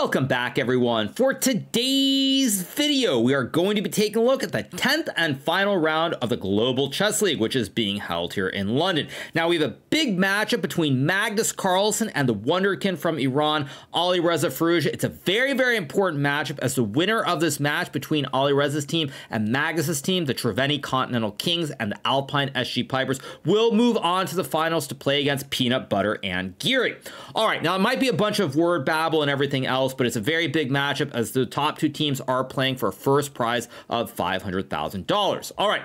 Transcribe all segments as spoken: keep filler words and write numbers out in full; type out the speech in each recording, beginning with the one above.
Welcome back, everyone. For today's video, we are going to be taking a look at the tenth and final round of the Global Chess League, which is being held here in London. Now, we have a big matchup between Magnus Carlsen and the wonderkin from Iran, Alireza Firouzja. It's a very, very important matchup, as the winner of this match between Alireza's team and Magnus's team, the Treveni Continental Kings and the Alpine S G Pipers, will move on to the finals to play against Peanut Butter and Geary. All right, now it might be a bunch of word babble and everything else, but it's a very big matchup as the top two teams are playing for a first prize of five hundred thousand dollars. All right.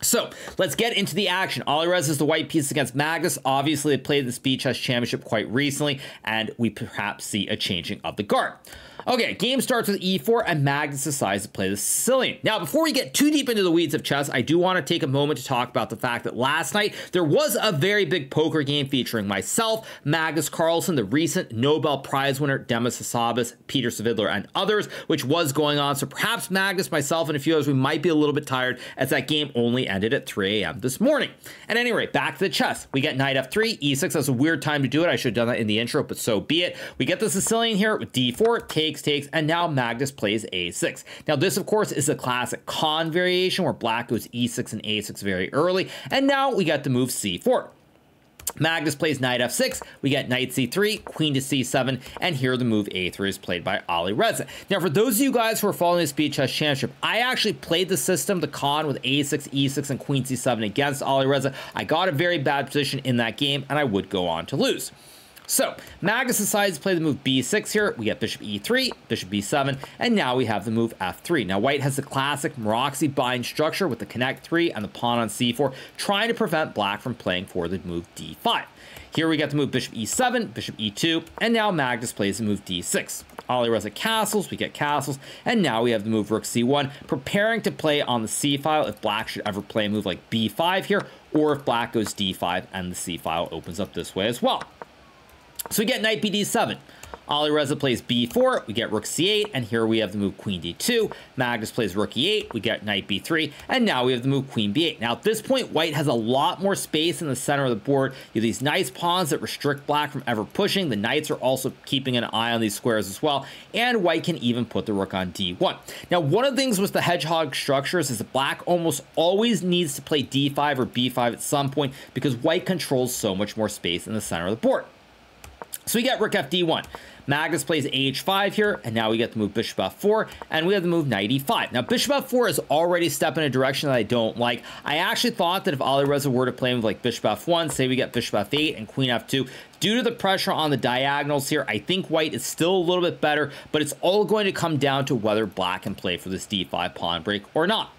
So let's get into the action. Alireza is the white piece against Magnus. Obviously, they played the Speed Chess Championship quite recently, and we perhaps see a changing of the guard. Okay, game starts with e four, and Magnus decides to play the Sicilian. Now, before we get too deep into the weeds of chess, I do want to take a moment to talk about the fact that last night, there was a very big poker game featuring myself, Magnus Carlsen, the recent Nobel Prize winner, Demis Hassabis, Peter Svidler, and others, which was going on. So perhaps Magnus, myself, and a few others, we might be a little bit tired, as that game only ended at three a m this morning. At any rate, back to the chess. We get knight f three, e six. That's a weird time to do it. I should have done that in the intro, but so be it. We get the Sicilian here with d four, takes, takes, and now Magnus plays a six. Now, this, of course, is the classic con variation where black goes e six and a six very early, and now we got the move c four. Magnus plays knight f six, we get knight c three, queen to c seven, and here the move a three is played by Alireza. Now, for those of you guys who are following the Speed Chess Championship, I actually played the system, the con, with a six, e six, and queen c seven against Alireza. I got a very bad position in that game, and I would go on to lose. So, Magnus decides to play the move b six here. We get bishop e three, bishop b seven, and now we have the move f three. Now, white has the classic Moroxy bind structure with the connect three and the pawn on c four, trying to prevent black from playing for the move d five. Here we get the move bishop e seven, bishop e two, and now Magnus plays the move d six. Alireza castles, we get castles, and now we have the move rook c one, preparing to play on the c-file if black should ever play a move like b five here, or if black goes d five and the c-file opens up this way as well. So we get knight b d seven. Alireza plays b four, we get rook c eight, and here we have the move queen d two. Magnus plays rook e eight, we get knight b three, and now we have the move queen b eight. Now, at this point, white has a lot more space in the center of the board. You have these nice pawns that restrict black from ever pushing. The knights are also keeping an eye on these squares as well, and white can even put the rook on d one. Now, one of the things with the hedgehog structures is that black almost always needs to play d five or b five at some point because white controls so much more space in the center of the board. So we get rook f d one. Magnus plays h five here, and now we get the move bishop f four, and we have the move knight e five. Now, bishop f four is already stepping in a direction that I don't like. I actually thought that if Alireza were to play with like bishop f one, say we get bishop f eight and queen f two, due to the pressure on the diagonals here, I think white is still a little bit better, but it's all going to come down to whether black can play for this d five pawn break or not.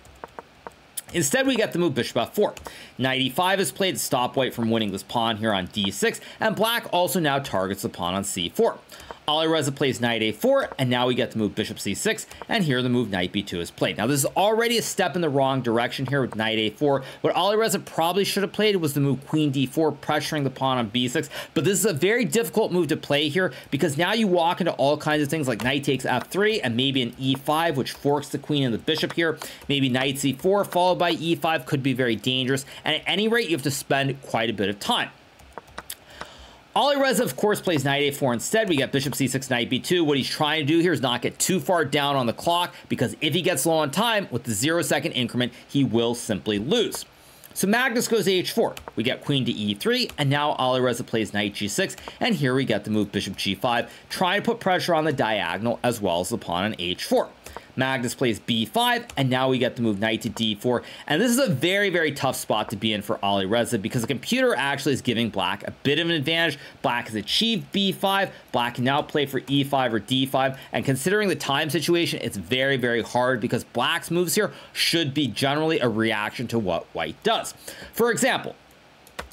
Instead, we get the move bishop f four. Knight e five is played to stop white from winning this pawn here on d six, and black also now targets the pawn on c four. Alireza plays knight a four, and now we get the move bishop c six, and here the move knight b two is played. Now, this is already a step in the wrong direction here with knight a four. What Alireza probably should have played was the move queen d four, pressuring the pawn on b six, but this is a very difficult move to play here because now you walk into all kinds of things like knight takes f three and maybe an e five, which forks the queen and the bishop here. Maybe knight c four followed by e five could be very dangerous, and at any rate, you have to spend quite a bit of time. Alireza, of course, plays knight a four instead. We get bishop c six, knight b two. What he's trying to do here is not get too far down on the clock, because if he gets low on time with the zero-second increment, he will simply lose. So Magnus goes h four. We get queen to e three, and now Alireza plays knight g six, and here we get the move bishop g five, trying to put pressure on the diagonal as well as the pawn on h four. Magnus plays b five, and now we get the move knight to d four, and this is a very, very tough spot to be in for Alireza because the computer actually is giving black a bit of an advantage. Black has achieved b five, black can now play for e five or d five, and considering the time situation, it's very, very hard because black's moves here should be generally a reaction to what white does. For example,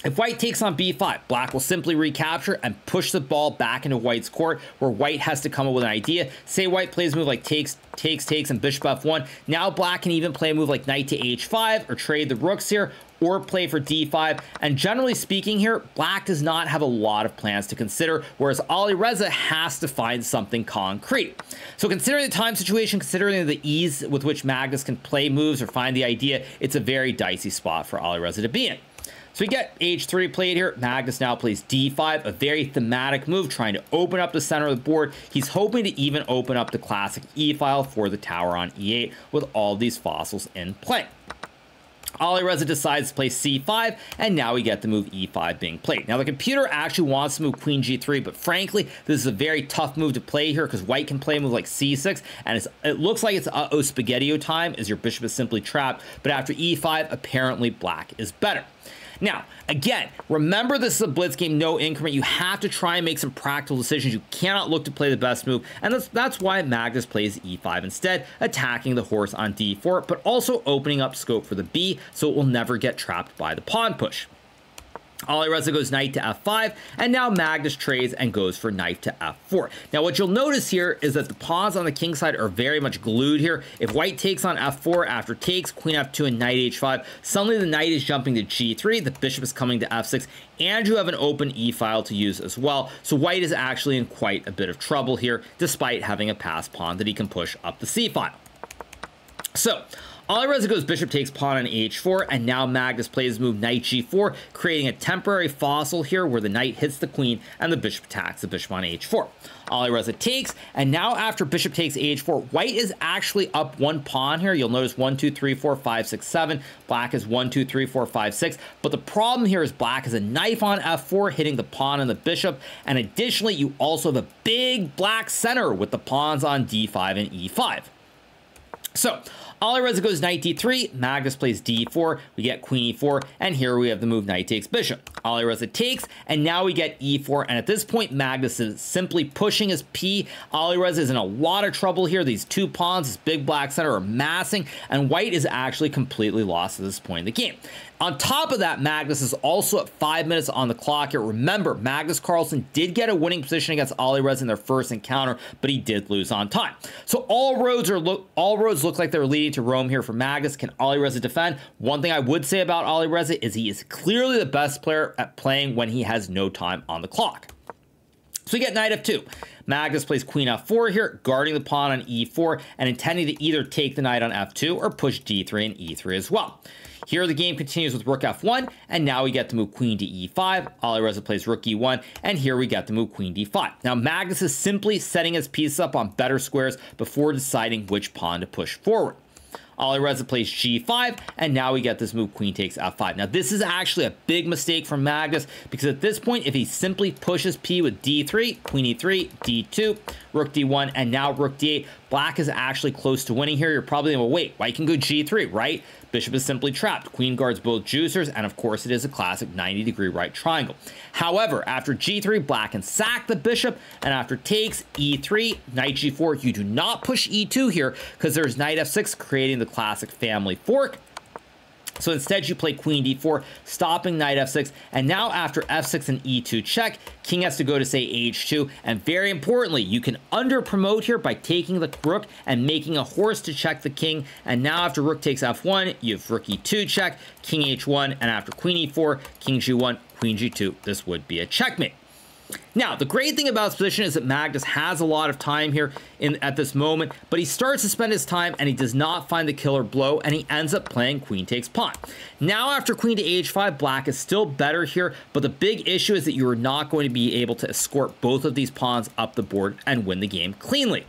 if white takes on b five, black will simply recapture and push the ball back into white's court, where white has to come up with an idea. Say white plays a move like takes, takes, takes, and bishop f one. Now black can even play a move like knight to h five or trade the rooks here, or play for d five. And generally speaking here, black does not have a lot of plans to consider, whereas Alireza has to find something concrete. So considering the time situation, considering the ease with which Magnus can play moves or find the idea, it's a very dicey spot for Alireza to be in. So we get H three played here. Magnus now plays D five, a very thematic move, trying to open up the center of the board. He's hoping to even open up the classic E-file for the tower on E eight with all these fossils in play. Alireza decides to play C five, and now we get the move E five being played. Now, the computer actually wants to move Queen G three, but frankly, this is a very tough move to play here because white can play a move like C six, and it's, it looks like it's uh-oh spaghetti-o time as your bishop is simply trapped, but after E five, apparently black is better. Now, again, remember this is a blitz game, no increment. You have to try and make some practical decisions. You cannot look to play the best move, and that's, that's why Magnus plays E five instead, attacking the horse on D four, but also opening up scope for the B so it will never get trapped by the pawn push. Alireza goes knight to F five, and now Magnus trades and goes for knight to F four. Now, what you'll notice here is that the pawns on the king side are very much glued here. If white takes on F four after takes, queen F two, and knight H five, suddenly the knight is jumping to G three, the bishop is coming to F six, and you have an open E-file to use as well. So white is actually in quite a bit of trouble here, despite having a passed pawn that he can push up the C-file. So, Alireza goes bishop takes pawn on H four, and now Magnus plays move knight G four, creating a temporary fossil here where the knight hits the queen and the bishop attacks the bishop on H four. Alireza takes, and now after bishop takes H four, white is actually up one pawn here. You'll notice one, two, three, four, five, six, seven. Black is one, two, three, four, five, six. But the problem here is black has a knife on F four, hitting the pawn and the bishop. And additionally, you also have a big black center with the pawns on D five and E five. So, Alireza goes knight D three, Magnus plays D four, we get queen E four, and here we have the move knight takes bishop. Alireza takes, and now we get E four, and at this point, Magnus is simply pushing his P. Alireza is in a lot of trouble here. These two pawns, this big black center, are massing, and white is actually completely lost at this point in the game. On top of that, Magnus is also at five minutes on the clock here. Remember, Magnus Carlsen did get a winning position against Alireza in their first encounter, but he did lose on time. So all roads are look all roads look like they're leading to Rome here for Magnus. Can Alireza defend? One thing I would say about Alireza is he is clearly the best player at playing when he has no time on the clock. So we get knight F two. Magnus plays queen F four here, guarding the pawn on E four and intending to either take the knight on F two or push D three and E three as well. Here the game continues with rook F one, and now we get to move queen to E five. Alireza plays rook E one, and here we get to move queen D five. Now Magnus is simply setting his pieces up on better squares before deciding which pawn to push forward. Alireza plays G five, and now we get this move queen takes F five. Now this is actually a big mistake from Magnus, because at this point, if he simply pushes P with D three, queen E three, D two, rook D one, and now rook D eight, black is actually close to winning here. You're probably going to wait, white can go G three, right? Bishop is simply trapped. Queen guards both juicers, and of course it is a classic ninety degree right triangle. However, after G three, black can sack the bishop, and after takes E three, knight G four, you do not push E two here because there's knight F six, creating the classic family fork. So instead you play queen D four, stopping knight F six, and now after F six and E two check, king has to go to say H two, and very importantly, you can under promote here by taking the rook and making a horse to check the king, and now after rook takes F one, you have rook E two check, king H one, and after queen E four, king G one, queen G two, this would be a checkmate. Now, the great thing about this position is that Magnus has a lot of time here in, at this moment, but he starts to spend his time and he does not find the killer blow, and he ends up playing queen takes pawn. Now, after queen to H five, black is still better here, but the big issue is that you are not going to be able to escort both of these pawns up the board and win the game cleanly.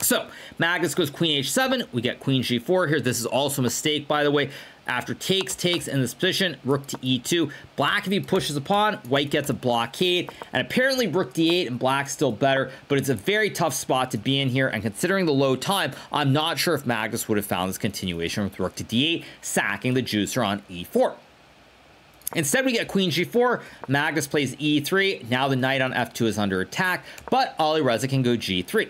So, Magnus goes queen H seven, we get queen G four here. This is also a mistake, by the way. After takes, takes in this position, rook to E two. Black, if he pushes a pawn, white gets a blockade. And apparently rook D eight and black's still better, but it's a very tough spot to be in here. And considering the low time, I'm not sure if Magnus would have found this continuation with rook to D eight, sacking the juicer on E four. Instead, we get queen G four, Magnus plays E three. Now the knight on F two is under attack, but Alireza can go G three.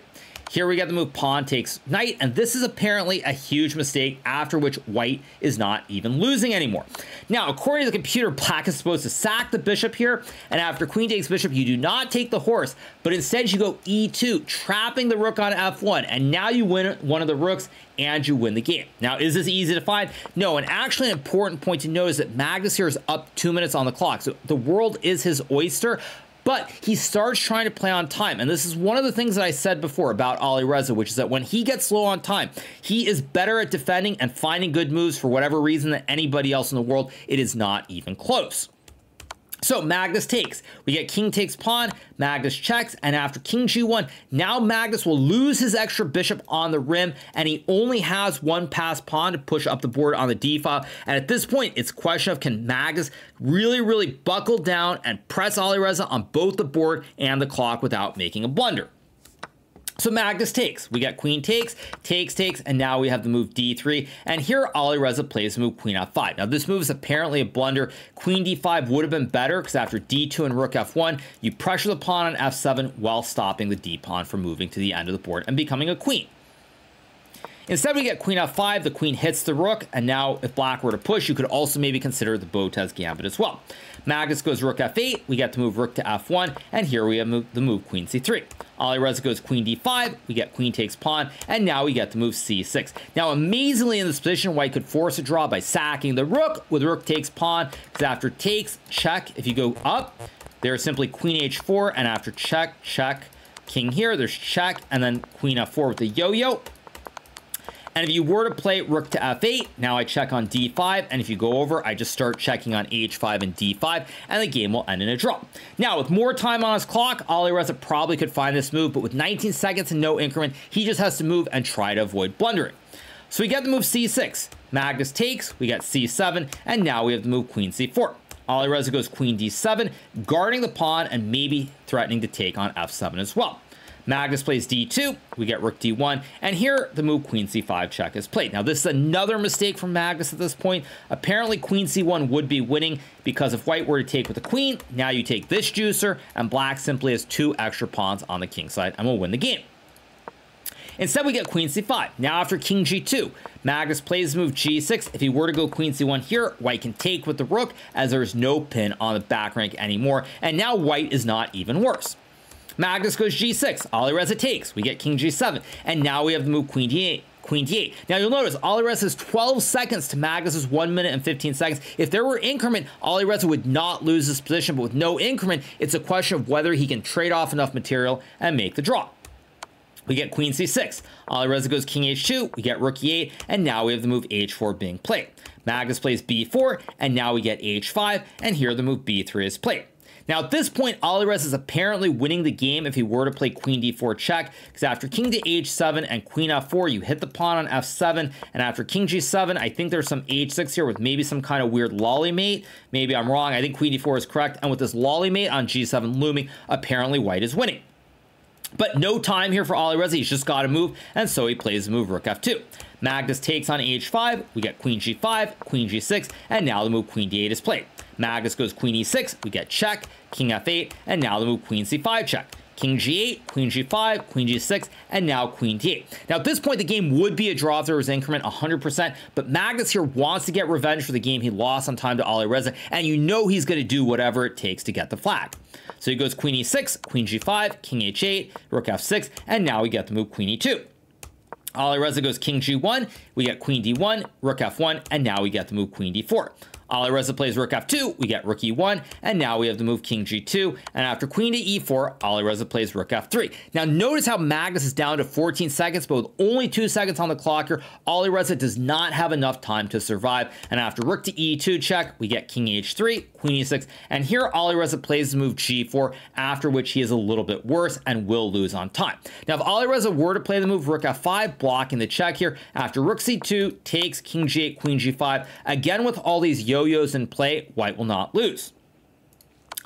Here we get the move pawn takes knight, and this is apparently a huge mistake, after which white is not even losing anymore. Now, according to the computer, black is supposed to sack the bishop here, and after queen takes bishop, you do not take the horse, but instead you go E two, trapping the rook on F one, and now you win one of the rooks, and you win the game. Now, is this easy to find? No, and actually an important point to note is that Magnus here is up two minutes on the clock, so the world is his oyster, but he starts trying to play on time. And this is one of the things that I said before about Alireza, which is that when he gets low on time, he is better at defending and finding good moves for whatever reason than anybody else in the world. It is not even close. So Magnus takes, we get king takes pawn, Magnus checks, and after king g one, now Magnus will lose his extra bishop on the rim, and he only has one passed pawn to push up the board on the d-file. And at this point, it's a question of, can Magnus really, really buckle down and press Alireza on both the board and the clock without making a blunder? So Magnus takes, we got queen takes, takes, takes, and now we have the move d three. And here Alireza plays the move queen f five. Now this move is apparently a blunder. Queen d five would have been better, because after d two and rook f one, you pressure the pawn on f seven while stopping the d-pawn from moving to the end of the board and becoming a queen. Instead, we get queen f five, the queen hits the rook, and now if black were to push, you could also maybe consider the Botes gambit as well. Magnus goes rook f eight, we get to move rook to f one, and here we have the move queen c three. Alireza goes queen d five, we get queen takes pawn, and now we get to move c six. Now, amazingly in this position, White could force a draw by sacking the rook with rook takes pawn, because after takes, check, if you go up, there's simply queen h four, and after check, check, king here, there's check, and then queen f four with the yo-yo. And if you were to play rook to f eight, now I check on d five, and if you go over, I just start checking on h five and d five, and the game will end in a draw. Now, with more time on his clock, Alireza probably could find this move, but with nineteen seconds and no increment, he just has to move and try to avoid blundering. So we get the move c six. Magnus takes, we get c seven, and now we have the move queen c four. Alireza goes queen d seven, guarding the pawn and maybe threatening to take on f seven as well. Magnus plays d two, we get rook d one, and here the move queen c five check is played. Now this is another mistake from Magnus at this point. Apparently queen c one would be winning, because if White were to take with a queen, now you take this juicer, and Black simply has two extra pawns on the king side and will win the game. Instead, we get queen c five. Now after king g two, Magnus plays the move g six. If he were to go queen c one here, White can take with the rook, as there is no pin on the back rank anymore, and now White is not even worse. Magnus goes g six, Alireza takes, we get king g seven, and now we have the move queen d eight, queen d eight. Now you'll notice Alireza has twelve seconds to Magnus's one minute and fifteen seconds. If there were increment, Alireza would not lose this position, but with no increment, it's a question of whether he can trade off enough material and make the draw. We get queen c six, Alireza goes king h two, we get rook e eight, and now we have the move h four being played. Magnus plays b four, and now we get h five, and here the move b three is played. Now at this point, Alireza is apparently winning the game if he were to play queen d four check, because after king to h seven and queen f four, you hit the pawn on f seven, and after king g seven, I think there's some h six here with maybe some kind of weird lollymate. Maybe I'm wrong, I think queen d four is correct, and with this lollymate on g seven looming, apparently White is winning. But no time here for Alireza, he's just got to move, and so he plays the move rook f two. Magnus takes on h five, we get queen g five, queen g six, and now the move queen d eight is played. Magnus goes queen e six, we get check, king f eight, and now the move queen c five check. King g eight, queen g five, queen g six, and now queen d eight. Now at this point, the game would be a draw if there was increment one hundred percent, but Magnus here wants to get revenge for the game he lost on time to Alireza, and you know he's going to do whatever it takes to get the flag. So he goes queen e six, queen g five, king h eight, rook f six, and now we get the move queen e two. Alireza goes king g one, we get queen d one, rook f one, and now we get the move queen d four. Alireza plays rook f two, we get rook e one, and now we have the move king g two, and after queen to e four, Alireza plays rook f three. Now notice how Magnus is down to fourteen seconds, but with only two seconds on the clock here, Alireza does not have enough time to survive, and after rook to e two check, we get king h three, queen e six, and here Alireza plays the move g four, after which he is a little bit worse and will lose on time. Now if Alireza were to play the move rook f five, blocking the check here, after rook c two takes king g eight, queen g five, again with all these yo Yo-yos in play, White will not lose.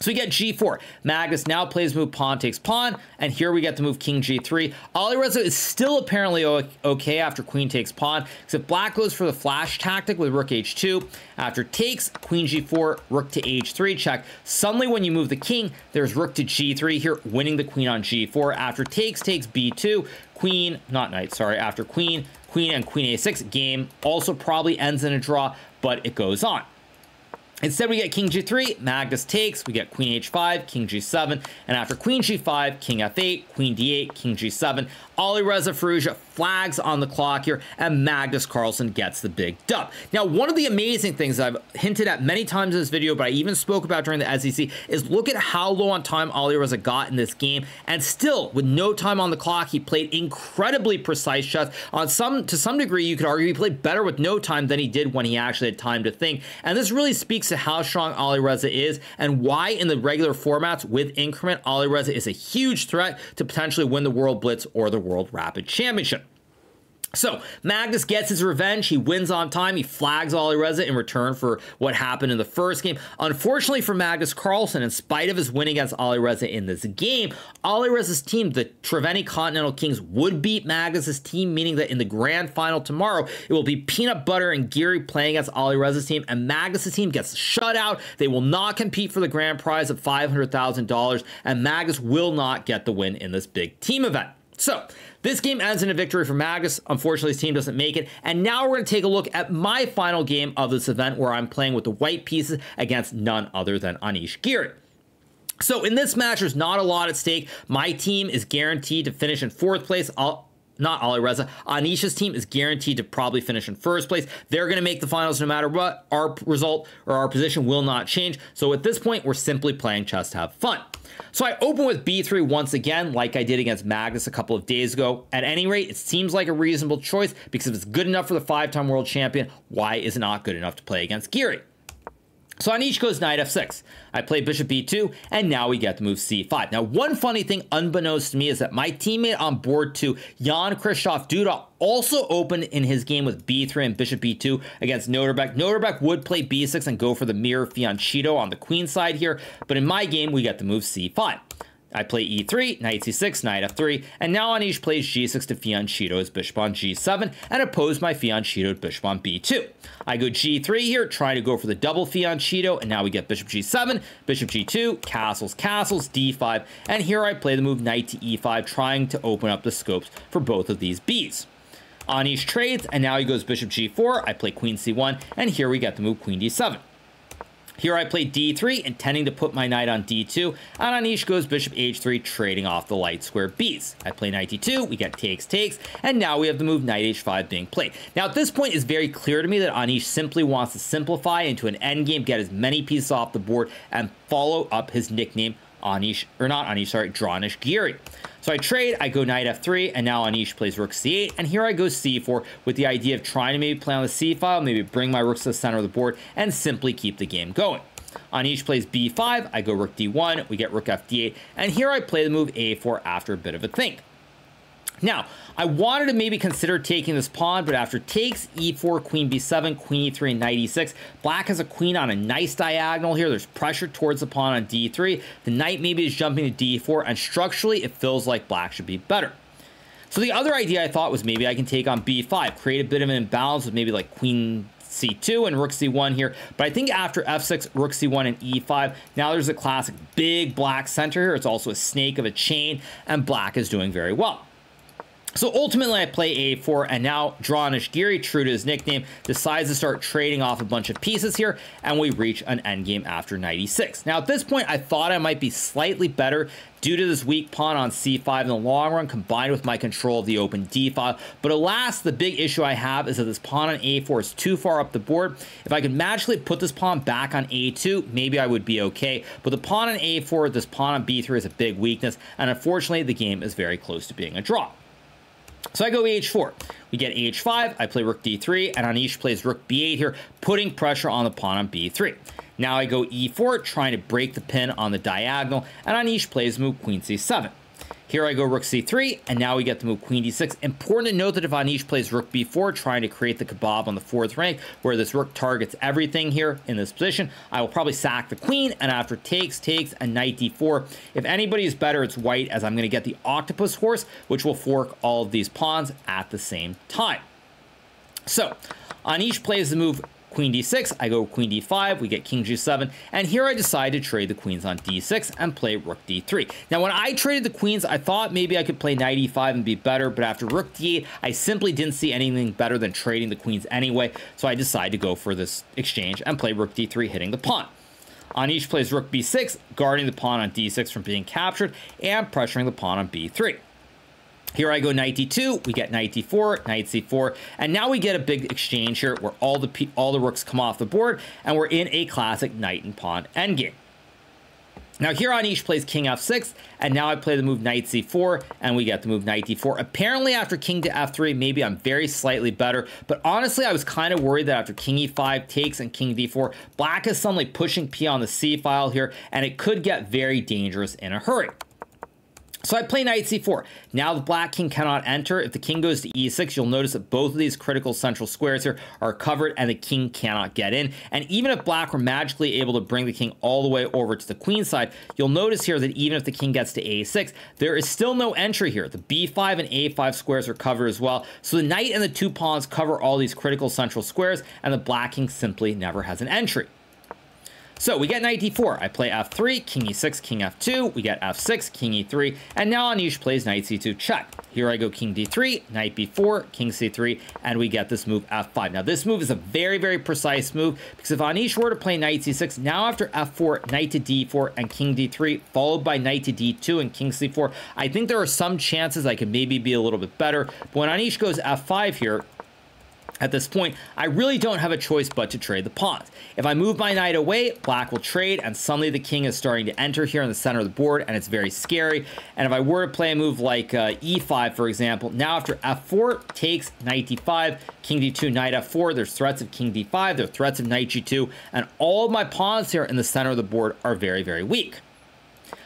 So we get g four. Magnus now plays move pawn takes pawn, and here we get the move king g three. Alireza is still apparently okay after queen takes pawn, because if Black goes for the flash tactic with rook h two, after takes, queen g four, rook to h three check. Suddenly when you move the king, there's rook to g three here, winning the queen on g four. After takes, takes b two, queen, not knight, sorry, after queen, queen, and queen a six. Game also probably ends in a draw, but it goes on. Instead, we get king g three, Magnus takes, we get queen h five, king g seven, and after queen g five, king f eight, queen d eight, king g seven, Alireza Firouzja flags on the clock here, and Magnus Carlsen gets the big dub. Now, one of the amazing things that I've hinted at many times in this video, but I even spoke about during the S E C, is look at how low on time Alireza got in this game, and still, with no time on the clock, he played incredibly precise shots. On some, to some degree, you could argue he played better with no time than he did when he actually had time to think, and this really speaks to how strong Alireza is and why in the regular formats with increment, Alireza is a huge threat to potentially win the World Blitz or the World Rapid Championship. So Magnus gets his revenge. He wins on time. He flags Alireza in return for what happened in the first game. Unfortunately for Magnus Carlsen, in spite of his win against Alireza in this game, Alireza's team, the Treveni Continental Kings, would beat Magnus's team, meaning that in the grand final tomorrow, it will be Peanut Butter and Geary playing against Alireza's team, and Magnus's team gets shut out. They will not compete for the grand prize of five hundred thousand dollars, and Magnus will not get the win in this big team event. So this game ends in a victory for Magnus. Unfortunately, his team doesn't make it. And now we're going to take a look at my final game of this event, where I'm playing with the white pieces against none other than Anish Giri. So in this match, there's not a lot at stake. My team is guaranteed to finish in fourth place. I'll Not Alireza. Anish's team is guaranteed to probably finish in first place. They're going to make the finals no matter what. Our result or our position will not change. So at this point, we're simply playing chess to have fun. So I open with b three once again, like I did against Magnus a couple of days ago. At any rate, it seems like a reasonable choice, because if it's good enough for the five-time world champion, why is it not good enough to play against Giri? So Anish goes knight f six. I play bishop b two, and now we get the move c five. Now, one funny thing unbeknownst to me is that my teammate on board two, Jan Kristoff Duda, also opened in his game with b three and bishop b two against Noterbeck. Noterbeck would play b six and go for the mirror fianchetto on the queen side here, but in my game, we get the move c five. I play e three, knight c six, knight f three, and now Anish plays g six to fianchetto's bishop on g seven and oppose my fianchettoed bishop on b two. I go g three here, trying to go for the double fianchetto, and now we get bishop g seven, bishop g two, castles, castles, d five, and here I play the move knight to e five, trying to open up the scopes for both of these beats. Anish trades, and now he goes bishop g four, I play queen c one, and here we get the move queen d seven. Here I play d three, intending to put my knight on d two, and Anish goes bishop h three, trading off the light square beats. I play knight d two, we get takes, takes, and now we have the move knight h five being played. Now at this point, it's very clear to me that Anish simply wants to simplify into an endgame, get as many pieces off the board, and follow up his nickname, Anish, or not Anish, sorry, Dranish Giri. So I trade, I go knight f three, and now Anish plays rook c eight, and here I go c four with the idea of trying to maybe play on the c file, maybe bring my rooks to the center of the board, and simply keep the game going. Anish plays b five, I go rook d one, we get rook f d eight, and here I play the move a four after a bit of a think. Now, I wanted to maybe consider taking this pawn, but after takes, e four, queen b seven, queen e three, and knight e six, black has a queen on a nice diagonal here. There's pressure towards the pawn on d three. The knight maybe is jumping to d four, and structurally, it feels like black should be better. So the other idea I thought was maybe I can take on b five, create a bit of an imbalance with maybe like queen c two and rook c one here, but I think after f six, rook c one, and e five, now there's a classic big black center here. It's also a snake of a chain, and black is doing very well. So ultimately, I play a four, and now Dranish Giri, true to his nickname, decides to start trading off a bunch of pieces here, and we reach an endgame after knight e six. Now, at this point, I thought I might be slightly better due to this weak pawn on c five in the long run, combined with my control of the open d file. But alas, the big issue I have is that this pawn on a four is too far up the board. If I could magically put this pawn back on a two, maybe I would be okay. But the pawn on a four, this pawn on b three is a big weakness, and unfortunately, the game is very close to being a draw. So I go h four, we get h five, I play rook d three, and Anish plays rook b eight here, putting pressure on the pawn on b three. Now I go e four, trying to break the pin on the diagonal, and Anish plays move queen c seven. Here I go rook c three, and now we get the move queen d six. Important to note that if Anish plays rook b four, trying to create the kebab on the fourth rank, where this rook targets everything here in this position, I will probably sack the queen, and after takes, takes, and knight d four. If anybody is better, it's white, as I'm going to get the octopus horse, which will fork all of these pawns at the same time. So Anish plays the move Queen d six, I go queen d five, we get king g seven, and here I decide to trade the queens on d six and play rook d three. Now, when I traded the queens, I thought maybe I could play knight e five and be better, but after rook d eight, I simply didn't see anything better than trading the queens anyway, so I decided to go for this exchange and play rook d three, hitting the pawn. Anish plays rook b six, guarding the pawn on d six from being captured and pressuring the pawn on b three. Here I go knight d two, we get knight d four, knight c four, and now we get a big exchange here where all the all the rooks come off the board, and we're in a classic knight and pawn endgame. Now here Anish plays king f six, and now I play the move knight c four, and we get the move knight d four. Apparently after king to f three, maybe I'm very slightly better, but honestly, I was kind of worried that after king e five takes and king d four, black is suddenly pushing p on the c file here, and it could get very dangerous in a hurry. So I play knight c four. Now the black king cannot enter. If the king goes to e six, you'll notice that both of these critical central squares here are covered and the king cannot get in. And even if black were magically able to bring the king all the way over to the queen side, you'll notice here that even if the king gets to a six, there is still no entry here. The b five and a five squares are covered as well. So the knight and the two pawns cover all these critical central squares, and the black king simply never has an entry. So we get knight d four, I play f three, king e six, king f two, we get f six, king e three, and now Anish plays knight c two check. Here I go king d three, knight b four, king c three, and we get this move f five. Now this move is a very, very precise move, because if Anish were to play knight c six, now after f four, knight to d four, and king d three, followed by knight to d two and king c four, I think there are some chances I could maybe be a little bit better, but when Anish goes f five here, at this point, I really don't have a choice but to trade the pawns. If I move my knight away, black will trade, and suddenly the king is starting to enter here in the center of the board, and it's very scary. And if I were to play a move like uh, e five, for example, now after f four takes knight d five, king d two, knight f four, there's threats of king d five, there are threats of knight g two, and all of my pawns here in the center of the board are very, very weak.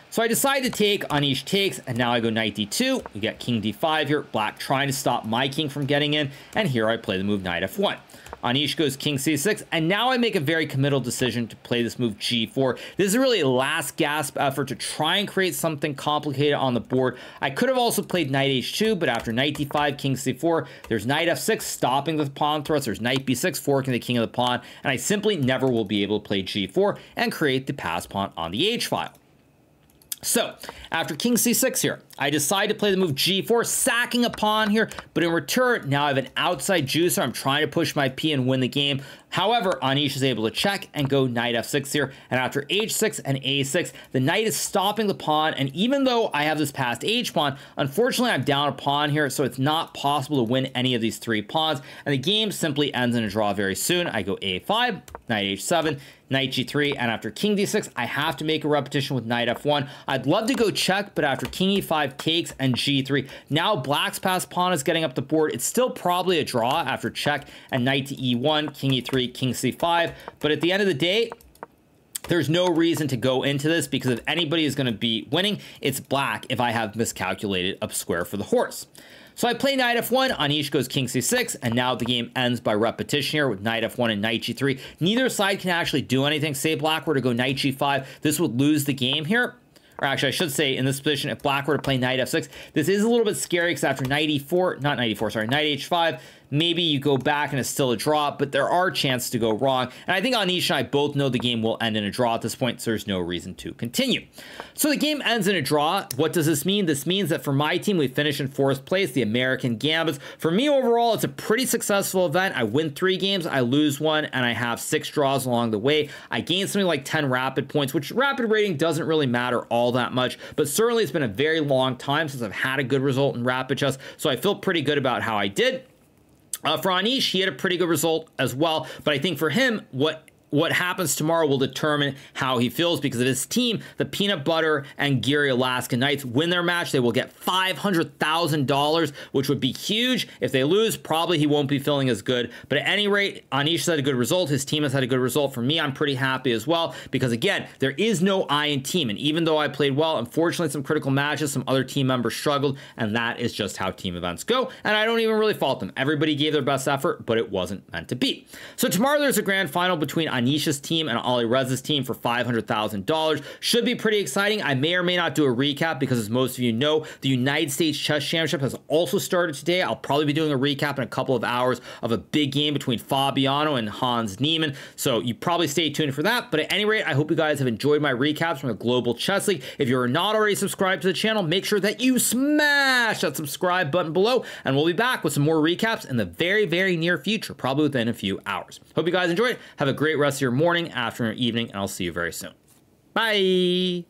So I decide to take, Anish takes, and now I go knight d two, we get king d five here, black trying to stop my king from getting in, and here I play the move knight f one. Anish goes king c six, and now I make a very committal decision to play this move g four. This is really a last gasp effort to try and create something complicated on the board. I could have also played knight h two, but after knight d five, king c four, there's knight f six, stopping the pawn threats, there's knight b six, forking the king of the pawn, and I simply never will be able to play g four and create the pass pawn on the h file. So, after king c six here, I decide to play the move g four, sacking a pawn here, but in return, now I have an outside juicer. I'm trying to push my p and win the game. However, Anish is able to check and go knight f six here, and after h six and a six, the knight is stopping the pawn, and even though I have this passed h pawn, unfortunately, I'm down a pawn here, so it's not possible to win any of these three pawns, and the game simply ends in a draw very soon. I go a five, knight h seven, knight g three, and after king d six, I have to make a repetition with knight f one. I'd love to go check, but after king e five takes and g three, now black's passed pawn is getting up the board. It's still probably a draw after check and knight to e one, king e three, king c five, but at the end of the day, there's no reason to go into this, because if anybody is going to be winning, it's black if I have miscalculated up square for the horse. So I play knight f one, Anish goes king c six, and now the game ends by repetition here with knight f one and knight g three. Neither side can actually do anything. Say black were to go knight g five, this would lose the game here. Or actually, I should say in this position, if black were to play knight f six, this is a little bit scary, because after knight e four, not knight e four, sorry, knight h five, maybe you go back and it's still a draw, but there are chances to go wrong. And I think Anish and I both know the game will end in a draw at this point, so there's no reason to continue. So the game ends in a draw. What does this mean? This means that for my team, we finish in fourth place, the American Gambits. For me overall, it's a pretty successful event. I win three games, I lose one, and I have six draws along the way. I gain something like ten rapid points, which rapid rating doesn't really matter all that much, but certainly it's been a very long time since I've had a good result in rapid chess, so I feel pretty good about how I did. Uh, for Anish, he had a pretty good result as well, but I think for him, what what happens tomorrow will determine how he feels, because if his team, the Peanut Butter and Geary Alaska Knights, win their match, they will get five hundred thousand dollars, which would be huge. If they lose, probably he won't be feeling as good. But at any rate, Anish has had a good result. His team has had a good result. For me, I'm pretty happy as well, because again, there is no I in team. And even though I played well, unfortunately, some critical matches, some other team members struggled, and that is just how team events go. And I don't even really fault them. Everybody gave their best effort, but it wasn't meant to be. So tomorrow there's a grand final between Anish Anish's team and Alireza's team for five hundred thousand dollars. Should be pretty exciting. I may or may not do a recap because, as most of you know, the United States Chess Championship has also started today. I'll probably be doing a recap in a couple of hours of a big game between Fabiano and Hans Niemann, so you probably stay tuned for that. But at any rate, I hope you guys have enjoyed my recaps from the Global Chess League. If you're not already subscribed to the channel, make sure that you smash that subscribe button below, and we'll be back with some more recaps in the very, very near future, probably within a few hours. Hope you guys enjoyed. Have a great rest of your morning, afternoon, evening, and I'll see you very soon. Bye!